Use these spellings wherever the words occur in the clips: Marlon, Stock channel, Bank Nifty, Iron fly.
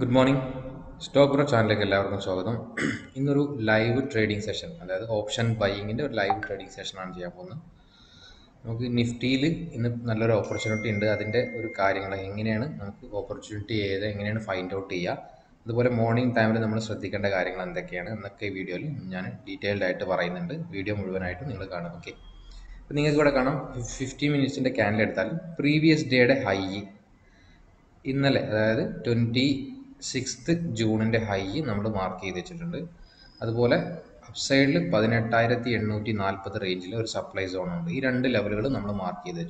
Good morning. Stock channel in a live trading session. That is option buying in a live trading session. Nifty in another opportunity in the opportunity find out here. The morning time we will study the video. Detailed video okay. 50 minutes in the candle previous day high. In the 26th June and high number mark either children. Other upside Padinatire and Nuti Nalpa the range or supply zone. Here and the level number mark either.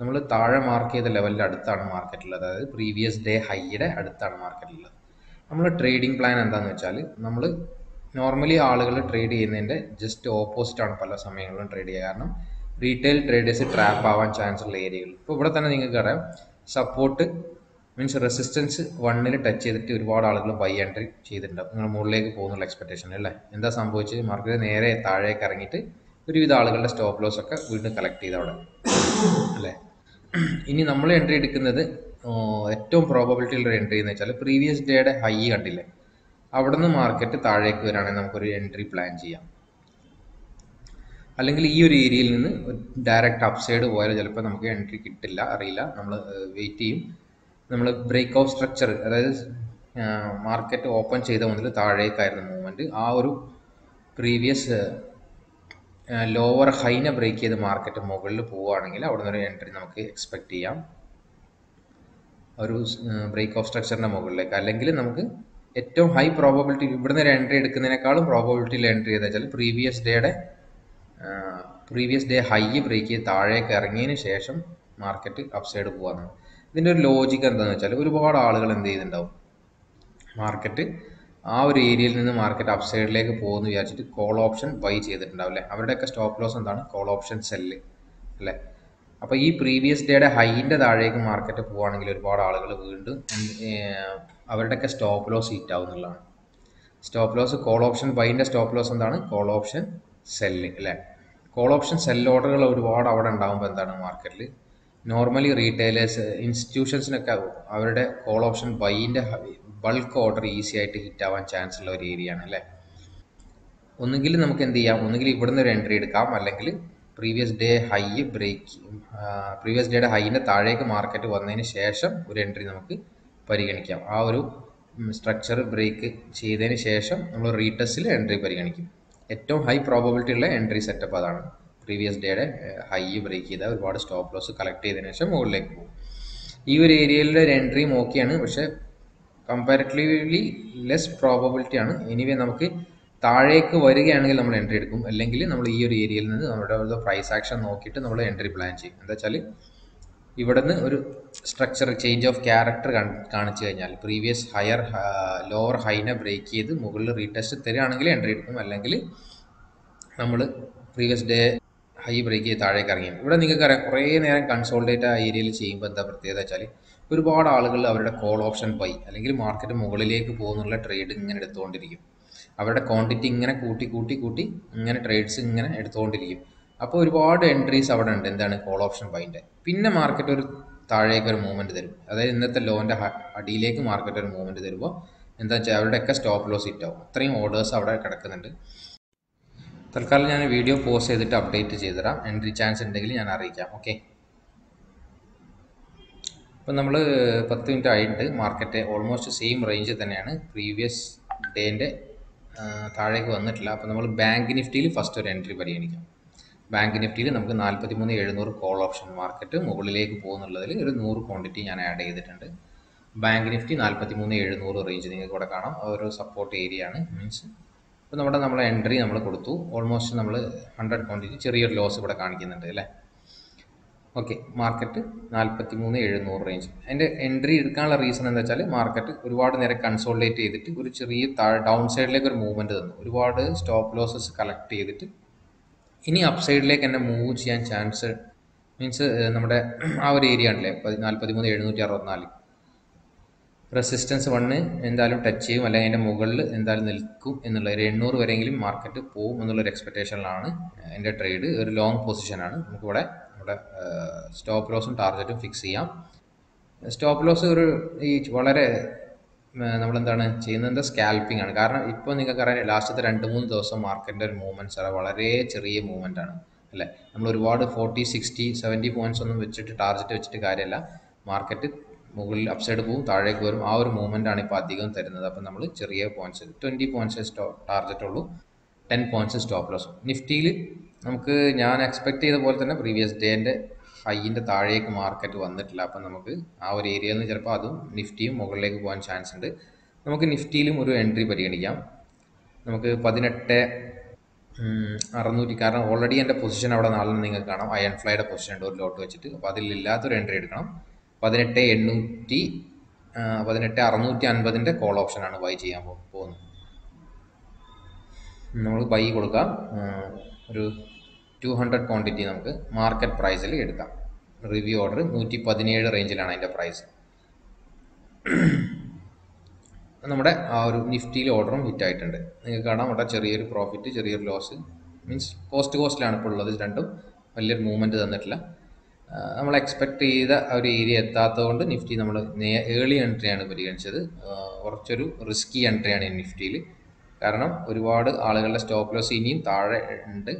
Number Tara mark the level at the market previous day high at the market. Number trading plan and the Chali. Normally all trade in just opposite on Palasame trade. Retail trade is a trap power chance area. Support means resistance one minute touch to reward all buy and trade cheat expectation. In the same way, market area Tare Karangiti, we with all stop loss will collect the order. In the number entry taken the probability entry in the previous day at a high until out of the market Tare Kuran entry plan. Direct upside entry kit team. Breakout structure, that is, market open cheyda ondile thaazhe kaayirunna movement aa oru previous lower high ne break cheyda market mugalil povaanengil avudunna oru entry namukku expect cheyyam oru breakout structure ne mugalilekku allengil namukku ettavum high probability ivudunna oru entry edukkunnenekkalum probability il entry edachal previous day high break cheyda thaazhe karangiyene shesham market upside povaanu. This is logic. Market. Our area in the market upside like a phone, we are to call option buy. Our stop loss and call option sell. Up a previous data high into the Arak market of one window and our stop loss eat down. Stop loss call option buy into stop loss and call option sell. Call option sell order out and down by the market. Normally retailers, institutions call option buy in the bulk order easy to hit our chance or area. Previous day high break, previous day high in the Tarek market one in a share shop, would entry Pariganicam. Our structure break che then share shop, retest entry Pariganicum. At high probability entry set up. Previous data high break either what stop loss collected in a more like area entry okay and comparatively less probability on anyway Namaki Tarek very angle entry aerial price action okay to number entry plan and the chali structure change of character can change previous higher lower high na break either mogul retest entry previous day high break is high. Consolidate area change, but the Pertheda call option buy. Allegri market Mogulake trading and a thorn. About a quantity and a cootie and trades in a thorn. Upper reward entries out and then a call option buy. Pin the market or Thareker movement there. Other than that, the low and a delay market movement there were and the Javadaka stop loss it out. 3 orders out at Katakan. तलकाल जाने video post ऐसे update चेदर आ entry chance index लिए जाना रही क्या okay पर नम्मले 10 मिनट आइट मार्केट है ऑलमोस्ट सेम रेंज तने आने प्रीवियस डे इंडे थारे को अंदर चला पर नम्मले बैंक निफ्टी ले फर्स्ट और एंट्री बड़ी नहीं क्या बैंक निफ्टी ले नमके 4,370 कॉल ऑप्शन मार्केट मोगले बैंक निफ्टी 4,370 रेंज और support area means we have an entry almost 100 quantity loss. Okay, market 43700 range. And entry reason is that market reward consolidate downside movement. Reward stop losses collect. Any upside like and move chance means our area 43764. Resistance one and the touch you and a mogul and the no very market to po expectation and a trade long position stop loss and target to fix here. Stop loss each scalping and Garner, Iponica last the random those market movements are a very movement. Reward 40, 60, 70 points on which it target which the Garella market Muggle upset boom, Tarek Gurum, our movement and a Padigan Teranapanamal, Cheria points, 20 points as target or 10 points as stop loss. Nifty Namkan expected the world than a previous day and high in the Tarek market one that Lapanamaki, our area in the Jarpadu, Nifty, Muggle one chance and Nifty Muru entry Padiganigam Namaka Padinate Aranutikara already in the position out an Alan Ningakana, iron flight a position or low to Padilla to entry. Padinate Nuti Padinate Arnuti and within the call option and YGM Pon. No buy Golga 200 quantity market price review order Nuti Padinate range and the price. Our nifty order we tightened. Ningakana profit, cheer loss means cost to cost land pull this random movement is on we expect that area that Nifty early entry and risky entry in Nifty. Because reward all stop loss in that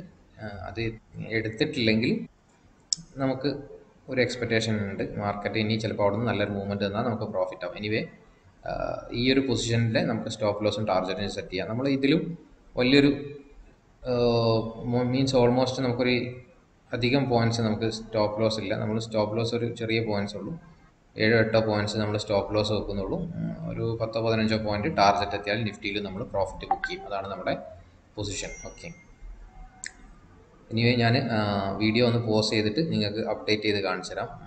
expectation market in movement profit. Anyway, this position we stop loss and target set. Means almost अधिकम points हैं stop loss stop loss और points points stop loss point target Nifty profit position okay anyway video on post update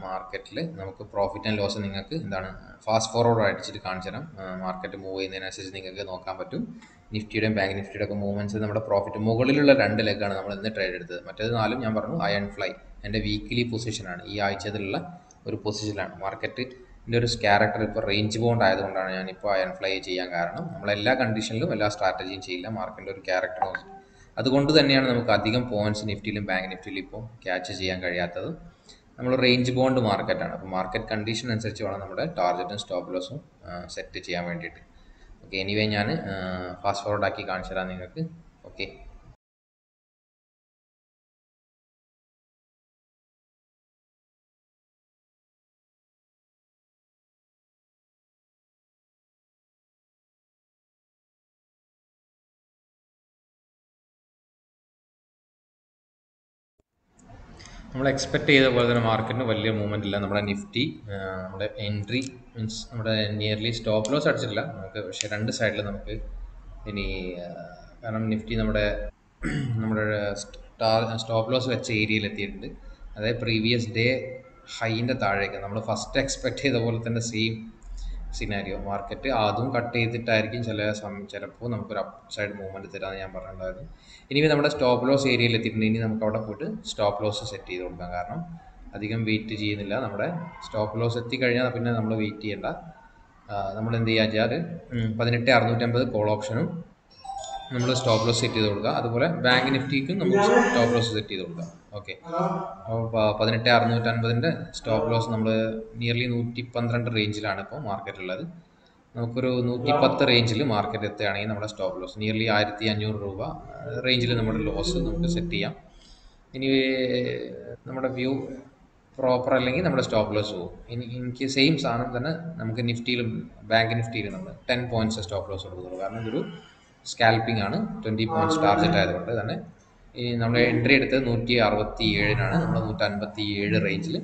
market profit and loss fast forward market move message Nifty and Bank Nifty movements and profit. Mogulilla and the traded the Matazanal Yambarno, iron fly and a weekly position and EI Chadilla or position and market it. There is character range bound either on Anipa and fly Chiangarno. Mala condition Lumella strategy in Chila, market or character. At the go to the Nanacadigam points Nifty and Bank Nifty Lipo, catches Yangariata. Number range bound market and market condition and such on target and stop loss set to Chiamend it. Okay, anyway, fast forward aaki kaanchara ningalku. Okay. We expect the market to be a movement. Nifty entry means nearly stop loss. We have side Nifty stop loss. The previous day high in the first expect the same scenario. Market cut the tire some upside movement. Anyway, we stop loss area. Stop loss set. We stop loss set. Call option. We stop loss set. Bank Nifty stop loss set. Okay. Stop loss nearly 112 range market. We have a range in market and stop loss. Nearly 1500 range loss. Anyway, we view proper and stop loss. In the same time, we Nifty Bank Nifty 10 points stop loss. Scalping 20 points target. We entry at 157 range. We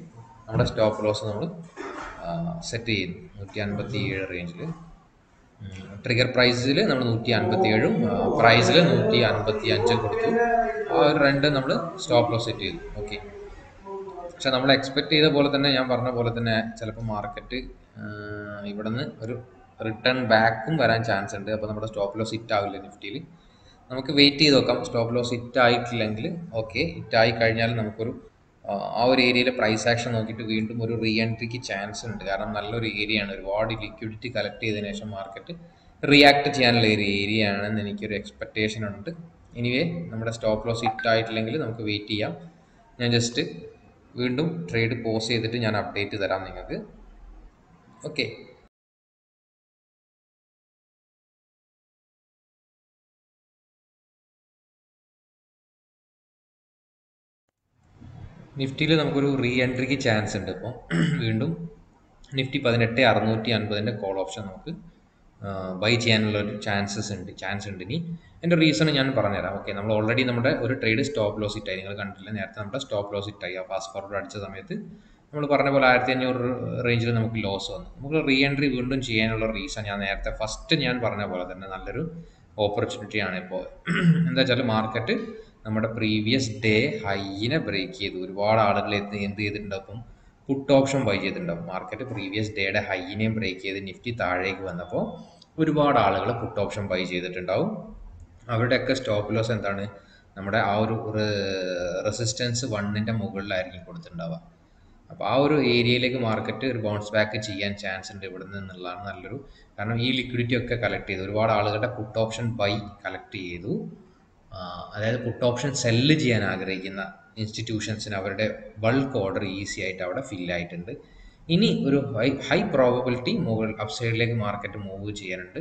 stop loss. Set in 157 range. Trigger price is 157. Price is 155. Stop loss. Okay. So, we expect the market to return back to chance. Stop loss is Nifty. We wait to stop loss is okay. Our area price action to re-entry chance and area and reward liquidity collected in the market react channel area and then expectation anyway number stop loss it tight length wait just trade post update okay. Nifty le namakoru re-entry ki chance undu appo veendum Nifty 18650 inde call option namukku buy cheyanulla chances undu and the reason I am saying okay we already have a trade stop loss it ayi ningal kandilla nertha nammude stop loss it ayi fast forward adicha samayathu nammal parana pole 1500 range il namukku loss vannu namukku re-entry veendum cheyanulla reason I nertha first njan parana pole thanne nallaru opportunity aanu ipo endha chal market നമ്മുടെ previous day ഹൈനെ break ചെയ്തു ഒരുപാട് ആളുകൾ എന്ത് ചെയ്തിട്ടുണ്ടാവും put option buy ചെയ്തിട്ടുണ്ടാവും market previous ഡേയുടെ ഹൈനെയും ബ്രേക്ക് ചെയ്ത് നിഫ്റ്റി താഴേക്ക് വന്നപ്പോൾ ഒരുപാട് ആളുകൾ പുട്ട് ഓപ്ഷൻ ബൈ ചെയ്തിട്ടുണ്ടാവും അവരുടെയൊക്കെ സ്റ്റോപ്പ് ലോസ് എന്താണ് നമ്മുടെ ആ ഒരു റെസിസ്റ്റൻസ് വണ്ണിൻ്റെ മുകളിലായിരിക്കും കൊടുത്തിട്ടുണ്ടാവുക അപ്പോൾ ആ ഒരു ഏരിയയിലേക്ക് മാർക്കറ്റ് ഒരു ബൗൺസ് ബാക്ക് ചെയ്യാൻ ചാൻസ് ഉണ്ട് ഇവിടെ നിന്നുള്ളതാണ് നല്ലൊരു കാരണം ഈ ലിക്വിഡിറ്റി ഒക്കെ കളക്ട് ചെയ്തു ഒരുപാട് ആളുകളുടെ പുട്ട് ഓപ്ഷൻ ബൈ കളക്ട് ചെയ്തു അതായത് പുട്ട് ഓപ്ഷൻ സെല്ല് ചെയ്യാൻ ആഗ്രഹിക്കുന്ന ഇൻസ്റ്റിറ്റ്യൂഷൻസിന് അവരുടെ ബൾക്ക് ഓർഡർ ഈസി ആയിട്ട് അവിടെ ഫില്ല് ആയിട്ടുണ്ട് ഇനി ഒരു ഹൈ പ്രോബബിലിറ്റി മുകൾ അപ്സൈഡിലേക്ക് മാർക്കറ്റ് മൂവ് ചെയ്യാനുണ്ട്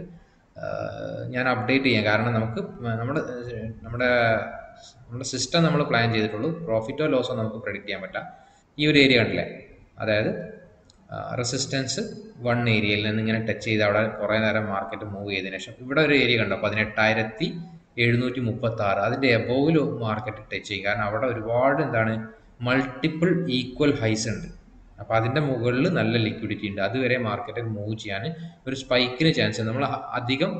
ഞാൻ അപ്ഡേറ്റ് ചെയ്യാം കാരണം നമുക്ക് നമ്മുടെ സിസ്റ്റം നമ്മൾ പ്ലാൻ ചെയ്തിട്ടുള്ളൂ പ്രോഫിറ്റോ ലോസോ നമുക്ക് പ്രെഡിക്റ്റ് ചെയ്യാൻ പറ്റില്ല ഈ ഒരു ഏരിയ ഉണ്ടല്ലേ അതായത് റെസിസ്റ്റൻസ് വൺ ഏരിയയിൽ നിന്ന് ഇങ്ങനെ ടച്ച് ചെയ്ത് അവിടെ കുറേ നേരം മാർക്കറ്റ് മൂവ് ചെയ്തതിനു ശേഷം ഇവിടെ ഒരു ഏരിയ കണ്ടോ 18736 അതിൻ്റെ എബോവിൽ മാർക്കറ്റ് ടച്ച് ചെയ്യും കാരണം അവിടെ ഒരുപാട് എന്താണ് മൾട്ടിപ്പിൾ ഈക്വൽ ഹൈസ് ഉണ്ട് അപ്പോൾ അതിൻ്റെ മുകളിൽ നല്ല ലിക്വിഡിറ്റി ഉണ്ട് അതുവരെ മാർക്കറ്റ് മൂവ് ചെയ്യാൻ ഒരു സ്പൈക്കിന് ചാൻസ് നമ്മൾ അധികം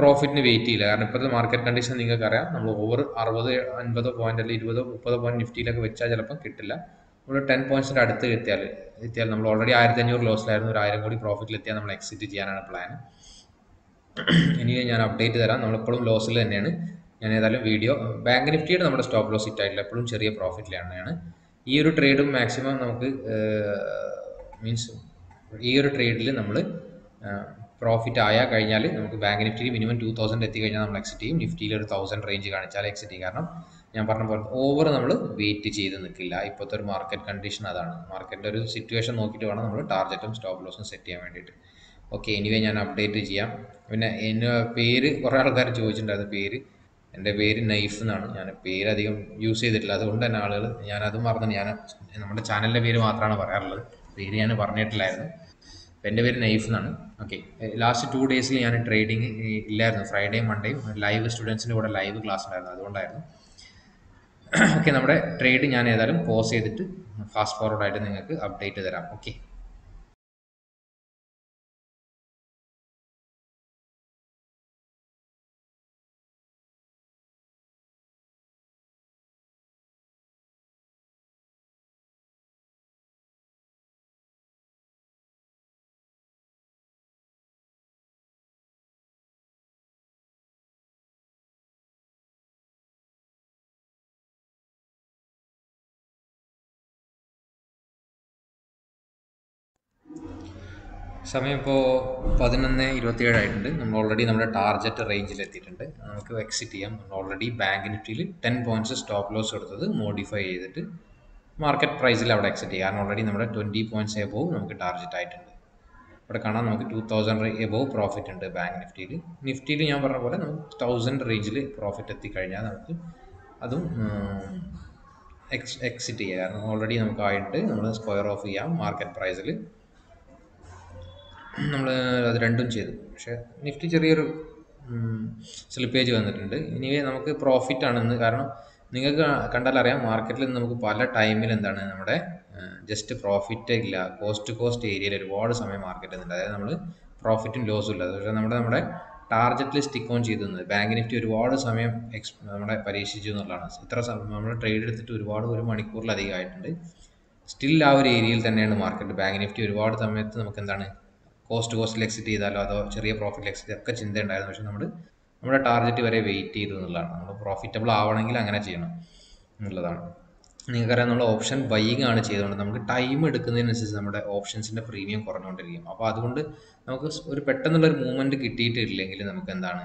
പ്രോഫിറ്റിന് വെയിറ്റ് ചെയ്യില്ല കാരണം ഇപ്പോഴത്തെ മാർക്കറ്റ് കണ്ടീഷൻ നിങ്ങൾക്കറിയാം നമ്മൾ ഓവർ 60-50 പോയിൻ്റ് അല്ലെങ്കിൽ 20-30 പോയിൻ്റ് നിഫ്റ്റിയിലൊക്കെ വെച്ചാൽ ചിലപ്പം കിട്ടില്ല നമ്മൾ 10 പോയിൻറ്റ്സിൻ്റെ അടുത്ത് എത്തിയാൽ നമ്മൾ ഓൾറെഡി 1500 ലോസിലായിരുന്നു ഒരു 1000 കോടി പ്രോഫിറ്റിലെത്തിയാൽ നമ്മൾ എക്സിറ്റ് ചെയ്യാനാണ് പ്ലാൻ ഇനി ഞാൻ അപ്ഡേറ്റ് തരാം നമ്മളിപ്പോഴും ലോസിൽ തന്നെയാണ് ഞാൻ ഏതായാലും വീഡിയോ ബാങ്ക് നിഫ്റ്റിയുടെ നമ്മുടെ സ്റ്റോപ്പ് ലോസ് ഹിറ്റ് ആയിട്ടില്ല എപ്പോഴും ചെറിയ പ്രോഫിറ്റിലാണ് ഈ ഒരു ട്രേഡും മാക്സിമം നമുക്ക് മീൻസ് ഈ ഒരു ട്രേഡിൽ നമ്മൾ പ്രോഫിറ്റ് ആയാൽ കഴിഞ്ഞാൽ നമുക്ക് ബാങ്ക് നിഫ്റ്റിയിൽ മിനിമം 2000 എത്തിക്കഴിഞ്ഞാൽ നമ്മൾ എക്സിറ്റ് ചെയ്യും നിഫ്റ്റിയിൽ ഒരു 1000 റേഞ്ച് കാണിച്ചാൽ എക്സിറ്റ് ചെയ്യും കാരണം ഞാൻ പറഞ്ഞ പോലെ ഓവർ നമ്മൾ വെയിറ്റ് ചെയ്ത് നിൽക്കില്ല ഇപ്പോഴത്തെ ഒരു മാർക്കറ്റ് കണ്ടീഷൻ അതാണ് മാർക്കറ്റിൻ്റെ ഒരു സിറ്റുവേഷൻ നോക്കിയിട്ട് വേണം നമ്മൾ ടാർഗറ്റും സ്റ്റോപ്പ് ലോസും സെറ്റ് ചെയ്യാൻ വേണ്ടിയിട്ട് ഓക്കെ എനിവേ ഞാൻ അപ്ഡേറ്റ് ചെയ്യാം പിന്നെ എൻ്റെ പേര് കുറേ ആൾക്കാർ ചോദിച്ചിട്ടുണ്ടായിരുന്നു പേര് എൻ്റെ പേര് നൈഫ് എന്നാണ് ഞാൻ പേര് അധികം യൂസ് ചെയ്തിട്ടില്ല അതുകൊണ്ട് തന്നെ ആളുകൾ ഞാനത് മറന്നു ഞാൻ നമ്മുടെ ചാനലിൻ്റെ പേര് മാത്രമാണ് പറയാറുള്ളത് പേര് ഞാൻ പറഞ്ഞിട്ടില്ലായിരുന്നു അപ്പോൾ എൻ്റെ പേര് നൈഫ് എന്നാണ് ഓക്കെ ലാസ്റ്റ് 2 ഡേയ്സിൽ ഞാൻ ട്രേഡിങ് ഇല്ലായിരുന്നു ഫ്രൈഡേയും മൺഡേയും ലൈവ് സ്റ്റുഡൻസിൻ്റെ കൂടെ ലൈവ് ക്ലാസ് ഉണ്ടായിരുന്നു അതുകൊണ്ടായിരുന്നു ഓക്കെ നമ്മുടെ ട്രേഡ് ഞാൻ ഏതായാലും പോസ് ചെയ്തിട്ട് ഫാസ്റ്റ് ഫോർവേഡായിട്ട് നിങ്ങൾക്ക് അപ്ഡേറ്റ് തരാം ഓക്കെ സമയം ഇപ്പോൾ 11:27 ആയിട്ടുണ്ട് നമ്മൾ ഓൾറെഡി നമ്മുടെ ടാർഗറ്റ് റേഞ്ചിൽ എത്തിയിട്ടുണ്ട് നമുക്ക് എക്സിറ്റ് ചെയ്യാം നമ്മൾ ഓൾറെഡി ബാങ്ക് നിഫ്റ്റിയിൽ 10 പോയിൻറ്റ്സ് സ്റ്റോപ്പ് ലോസ് എടുത്തത് മോഡിഫൈ ചെയ്തിട്ട് മാർക്കറ്റ് പ്രൈസിൽ അവിടെ എക്സിറ്റ് ചെയ്യാം കാരണം ഓൾറെഡി നമ്മുടെ 20 പോയിൻറ്റ്സ് എബോവ് നമുക്ക് ടാർഗറ്റ് ആയിട്ടുണ്ട് ഇവിടെ കാണാം നമുക്ക് 2000 എബോവ് പ്രോഫിറ്റ് ഉണ്ട് ബാങ്ക് നിഫ്റ്റിയിൽ ഞാൻ പറഞ്ഞ പോലെ നമുക്ക് 1000 റേഞ്ചിൽ പ്രോഫിറ്റ് എത്തിക്കഴിഞ്ഞാൽ നമുക്ക് അതും എക്സിറ്റ് ചെയ്യാം കാരണം ഓൾറെഡി നമുക്കായിട്ട് നമ്മൾ സ്ക്വയർ ഓഫ് ചെയ്യാം മാർക്കറ്റ് പ്രൈസിൽ നമ്മൾ അത് രണ്ടും ചെയ്തു പക്ഷേ നിഫ്റ്റി ചെറിയൊരു സ്ലിപ്പേജ് വന്നിട്ടുണ്ട് ഇനിവേ നമുക്ക് പ്രോഫിറ്റ് ആണെന്ന് കാരണം നിങ്ങൾക്ക് കണ്ടാലറിയാം മാർക്കറ്റിൽ നമുക്ക് പല ടൈമിൽ എന്താണ് നമ്മുടെ ജസ്റ്റ് പ്രോഫിറ്റ് ഇല്ല കോസ്റ്റ് ഏരിയയിൽ ഒരുപാട് സമയം മാർക്കറ്റ് ഉണ്ട് അതായത് നമ്മൾ പ്രോഫിറ്റും ലോസും ഇല്ല പക്ഷേ നമ്മുടെ ടാർഗറ്റിൽ സ്റ്റിക്ക് ഓൺ ചെയ്തിരുന്നത് ബാങ്ക് നിഫ്റ്റി ഒരുപാട് സമയം നമ്മുടെ പരീക്ഷിച്ചു എന്നുള്ളതാണ് ഇത്ര സമയം നമ്മൾ ട്രേഡ് എടുത്തിട്ട് ഒരുപാട് 1 മണിക്കൂറിലധികം ആയിട്ടുണ്ട് സ്റ്റിൽ ആ ഒരു ഏരിയയിൽ തന്നെയാണ് മാർക്കറ്റ് ബാങ്ക് നിഫ്റ്റി ഒരുപാട് സമയത്ത് നമുക്ക് എന്താണ് കോസ്റ്റിൽ എക്സിറ്റ് ചെയ്താലോ അതോ ചെറിയ പ്രോഫിറ്റിൽ എക്സിറ്റ് ഒക്കെ ചിന്തയുണ്ടായിരുന്നു പക്ഷേ നമ്മുടെ ടാർഗറ്റ് വരെ വെയിറ്റ് ചെയ്തു എന്നുള്ളതാണ് നമ്മൾ പ്രോഫിറ്റബിൾ ആവണമെങ്കിൽ അങ്ങനെ ചെയ്യണം എന്നുള്ളതാണ് നിങ്ങൾക്കറിയാം നമ്മൾ ഓപ്ഷൻ ബൈയിങ് ആണ് ചെയ്തുകൊണ്ട് നമുക്ക് ടൈം എടുക്കുന്നതിനനുസരിച്ച് നമ്മുടെ ഓപ്ഷൻസിൻ്റെ പ്രീമിയം കുറഞ്ഞുകൊണ്ടിരിക്കും അപ്പോൾ അതുകൊണ്ട് നമുക്ക് ഒരു പെട്ടെന്നുള്ളൊരു മൂവ്മെൻറ്റ് കിട്ടിയിട്ടില്ലെങ്കിൽ നമുക്ക് എന്താണ്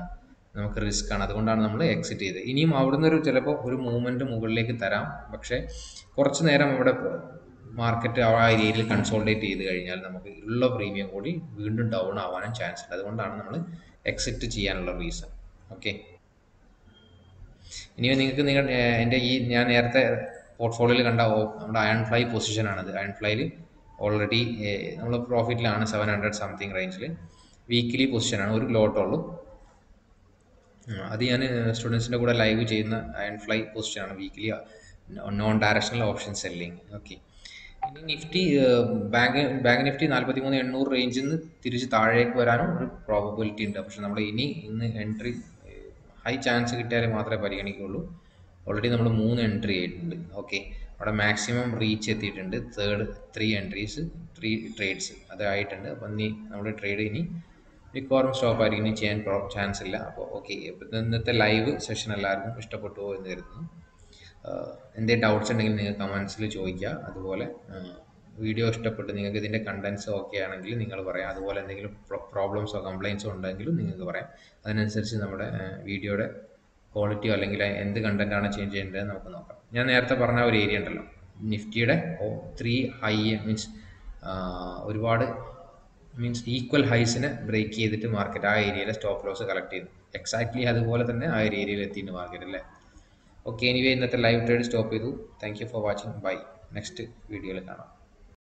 നമുക്ക് റിസ്ക് ആണ് അതുകൊണ്ടാണ് നമ്മൾ എക്സിറ്റ് ചെയ്തത് ഇനിയും അവിടുന്ന് ഒരു ചിലപ്പോൾ ഒരു മൂവ്മെൻറ്റ് മുകളിലേക്ക് തരാം പക്ഷേ കുറച്ച് നേരം അവിടെ മാർക്കറ്റ് ആ ഏരിയയിൽ കൺസോൾട്ടേറ്റ് ചെയ്ത് കഴിഞ്ഞാൽ നമുക്ക് ഉള്ള പ്രീമിയം കൂടി വീണ്ടും ഡൗൺ ആവാനും ചാൻസ് ഉണ്ട് അതുകൊണ്ടാണ് നമ്മൾ എക്സിറ്റ് ചെയ്യാനുള്ള റീസൺ ഓക്കെ ഇനി നിങ്ങൾക്ക് എൻ്റെ ഈ ഞാൻ നേരത്തെ portfolio kanda iron fly position aanadu. Iron fly already profit 700 something range weekly position aanu oru lot ullu adu yan students inde kuda live cheyna iron fly position aanu weekly non directional option selling okay ini nifty bank nifty 43800 range nu tirichu thaazhekku varanum oru probability undu appo nammal ini entry high chance kittayale maathre pariganikkullu already nammal 3 entry aayittundu okay our maximum reach at the third 3 entries 3 trades that's the trade requirement stop chain chance okay then the live session alarm and the doubts and the comments video the contents okay and problems or complaints on the video quality or the content change ഞാൻ നേരത്തെ പറഞ്ഞ ഒരു area ഉണ്ടല്ലോ നിഫ്റ്റിയുടെ 3 high means ഒരുപാട് means equal ഹൈസിനെ break ചെയ്തിട്ട് market ആ ഏരിയയിലെ സ്റ്റോപ്പ് ലോസ് കളക്ട് ചെയ്തു എക്സാക്ട്ലി അതുപോലെ തന്നെ ആ ഏരിയയിൽ എത്തിയിട്ട് മാർക്കറ്റ് അല്ലേ ഓക്കേ എനിവേ ഇന്നത്തെ ലൈവ് ട്രേഡ് സ്റ്റോപ്പ് ചെയ്തു thank you for watching bye next വീഡിയോയിൽ കാണാം